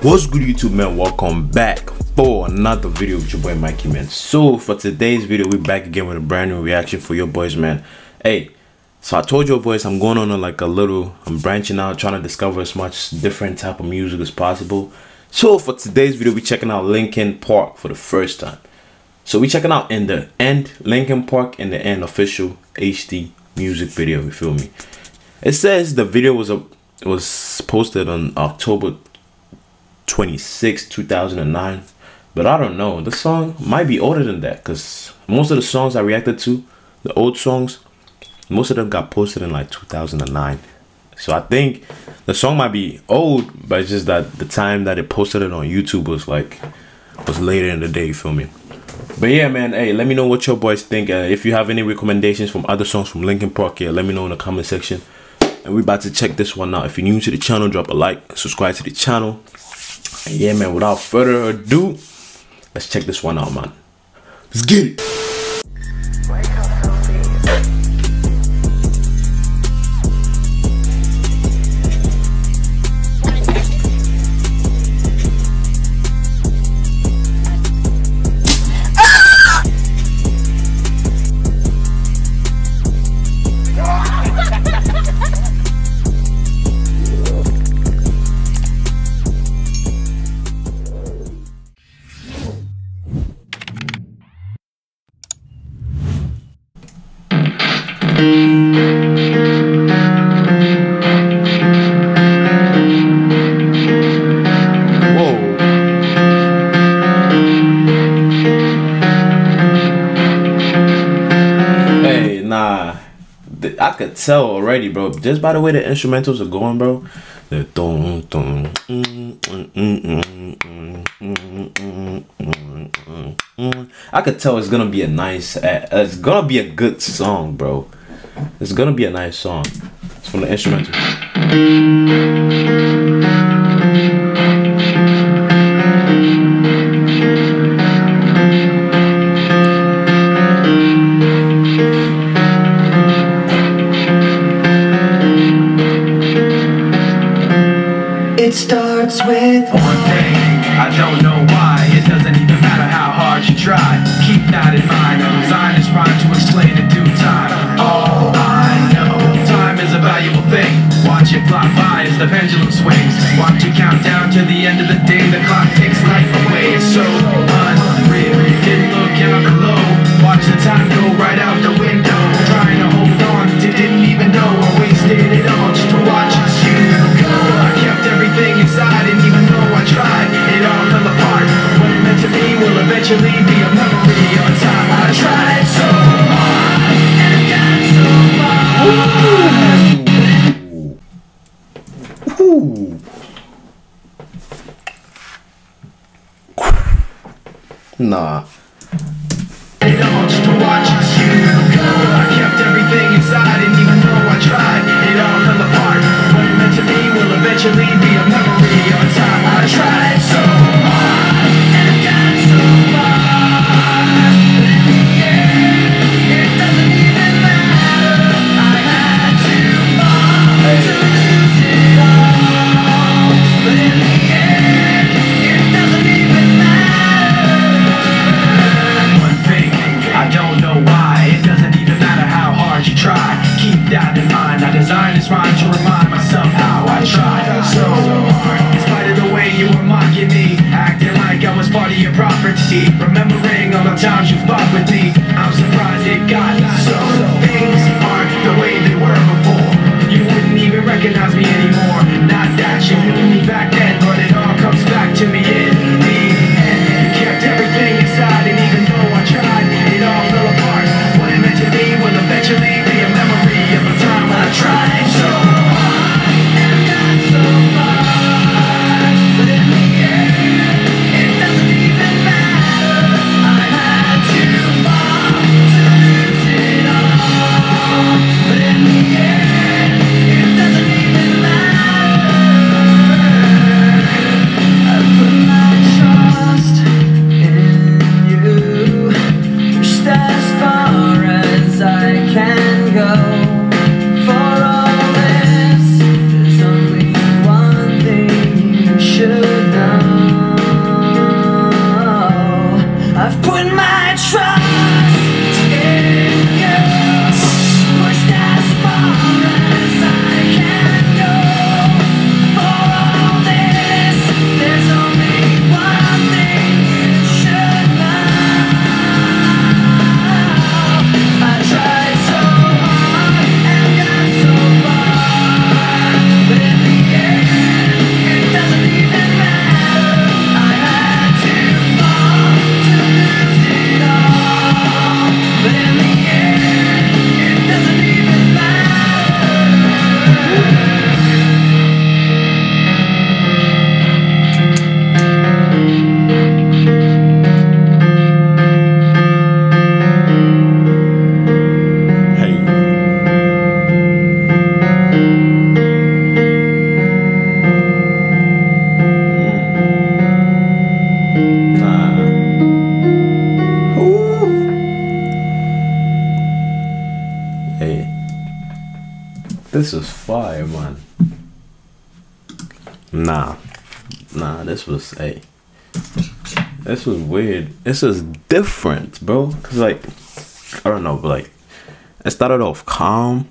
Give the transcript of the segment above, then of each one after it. What's good, YouTube, man? Welcome back for another video with your boy Mikey, man. So for today's video, we're back again with a brand new reaction for your boys, man. Hey, so I told your boys I'm going on I'm branching out, trying to discover as much different type of music as possible. So for today's video, we're checking out Linkin Park for the first time. So we're checking out In The End, Linkin Park In The End official HD music video, you feel me? It says the video was posted on October 26, 2009, but I don't know, the song might be older than that, because most of the songs I reacted to, the old songs, most of them got posted in like 2009. So I think the song might be old, but it's just that the time that it posted it on YouTube was later in the day, you feel me? But yeah, man, hey, let me know what your boys think. If you have any recommendations from other songs from Linkin Park, yeah, let me know in the comment section. And we're about to check this one out. If you're new to the channel, drop a like, subscribe to the channel. And yeah, man, without further ado, let's check this one out, man. Let's get it. I could tell already, bro, just by the way the instrumentals are going, bro. The I could tell it's gonna be a nice, it's gonna be a good song, bro. It's gonna be a nice song. It's from the instrumental. Starts with one thing, I don't know why. It doesn't even matter how hard you try. Keep that in mind, I'm designed to explain in due time. All I know, time is a valuable thing. Watch it fly by as the pendulum swings. Watch it count down to the end of the day. The clock takes life away, it's so unreal. Didn't look out below. Watch the time go right out the window. Trying to hold on, didn't even know I wasted it all just to watch you go. I kept everything inside, and even though I tried, it all fell apart. What it meant to be will eventually be a memory on time. I tried so hard, and I got so far. Ooh. Nah. It all just to watch you go. I kept everything inside, and even though I tried, it all fell apart. What it meant to be will eventually be a memory on time. I tried so hard, and I got so far. Yeah, it doesn't even matter. I had to fall to lose it all. But in the end, it doesn't even matter. One thing, I don't know why. It doesn't even matter how hard you try. Keep that in mind. I designed this rhyme to remind myself how I tried so hard. In spite of the way you were mocking me, acting like I was part of your property, remembering all the times you fought with me. I'm surprised it got so. Things aren't the way they were before. You wouldn't even recognize me anymore. Not that you knew me back then, but it all comes back to me in the end. You kept everything inside, and even though I tried, it all fell apart. What it meant to be will eventually be a memory of a time I tried so hard and got so far. But in the end, it doesn't even matter. this was fire, man. Nah, this was weird. This was different, bro. Cause I don't know, but it started off calm,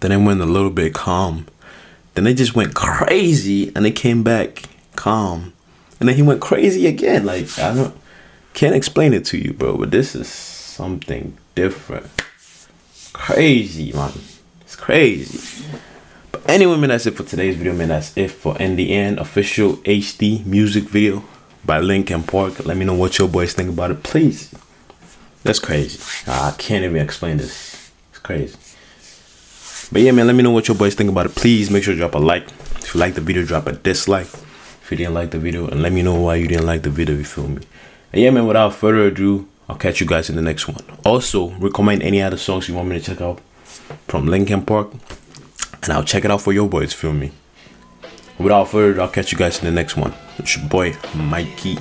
then it went a little bit calm, then it just went crazy, and it came back calm, and then he went crazy again. Can't explain it to you, bro. But this is something different. Crazy, man. It's crazy. But anyway, man, that's it for today's video, man. That's it for In The End official HD music video by Linkin Park. Let me know what your boys think about it, please. That's crazy. I can't even explain this. It's crazy. But yeah, man, let me know what your boys think about it, please. Make sure to drop a like. If you like the video, drop a dislike. If you didn't like the video, and let me know why you didn't like the video, you feel me? And yeah, man, without further ado, I'll catch you guys in the next one. Also, recommend any other songs you want me to check out from Linkin Park, and I'll check it out for your boys, feel me? Without further ado, I'll catch you guys in the next one. It's your boy, Mikey.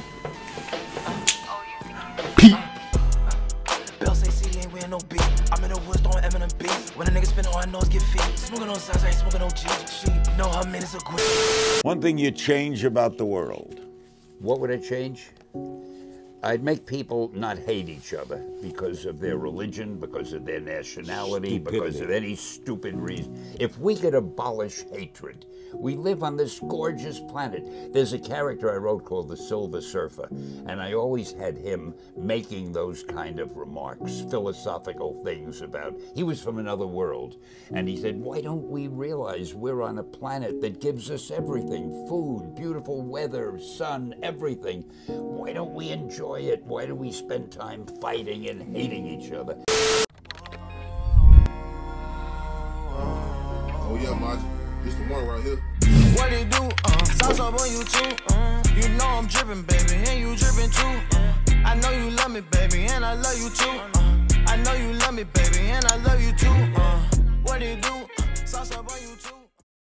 One thing you change about the world. What would I change? I'd make people not hate each other because of their religion, because of their nationality, because of any stupid reason. If we could abolish hatred, we live on this gorgeous planet. There's a character I wrote called the Silver Surfer, and I always had him making those kind of remarks, philosophical things about, he was from another world, and he said, why don't we realize we're on a planet that gives us everything, food, beautiful weather, sun, everything. Why don't we enjoy it? Why do we spend time fighting and hating each other? Oh yeah, Margie. This the one right here. What it do? Sauce up on you too. You know I'm drippin', baby, and you drippin' too. I know you love me, baby, and I love you too. I know you love me, baby, and I love you too. What it do? Sauce up on you too.